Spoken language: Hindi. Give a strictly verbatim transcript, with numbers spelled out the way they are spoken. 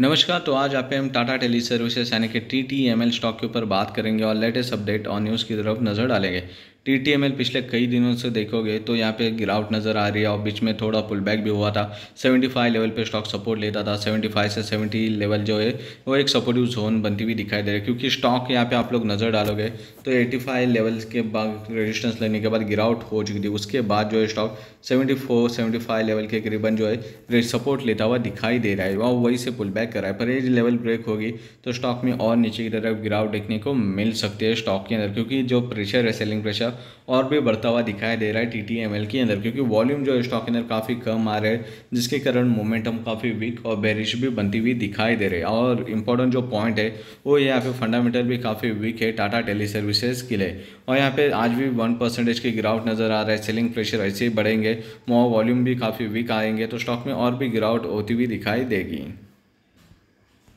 नमस्कार। तो आज आप हम टाटा टेली सर्विसेज यानी कि T T M L stock के ऊपर बात करेंगे और लेटेस्ट अपडेट और न्यूज़ की तरफ नज़र डालेंगे। टी टी एम एल पिछले कई दिनों से देखोगे तो यहाँ पे गिरावट नज़र आ रही है और बीच में थोड़ा पुल बैक भी हुआ था। पचहत्तर लेवल पे स्टॉक सपोर्ट लेता था, पचहत्तर से सत्तर लेवल जो है वो एक सपोर्टिव जोन बनती हुई दिखाई दे रही है, क्योंकि स्टॉक यहाँ पे आप लोग नज़र डालोगे तो पचासी लेवल्स के बाद रेजिस्टेंस लेने के बाद गिरावट हो चुकी थी। उसके बाद जो है स्टॉक चौहत्तर पचहत्तर लेवल के करीबन जो है सपोर्ट लेता हुआ दिखाई दे रहा है और वही से पुल बैक कर रहा है। पर ये लेवल ब्रेक होगी तो स्टॉक में और नीचे की तरफ गिरावट देखने को मिल सकती है स्टॉक के अंदर, क्योंकि जो प्रेशर है सेलिंग प्रेशर और भी बढ़ता हुआ दिखाई दे रहा है टीटीएमएल के अंदर, क्योंकि वॉल्यूम जो है स्टॉक के अंदर काफ़ी कम आ रहा है, जिसके कारण मोमेंटम काफ़ी वीक और बेरिश भी बनती हुई दिखाई दे रही है। और इम्पोर्टेंट जो पॉइंट है वो यहाँ पे फंडामेंटल भी काफ़ी वीक है टाटा टेली सर्विसेज के लिए, और यहाँ पे आज भी वन परसेंटेज की गिरावट नज़र आ रहा है। सेलिंग प्रेशर ऐसे ही बढ़ेंगे, वॉल्यूम भी काफ़ी वीक आएंगे तो स्टॉक में और भी गिरावट होती हुई दिखाई देगी।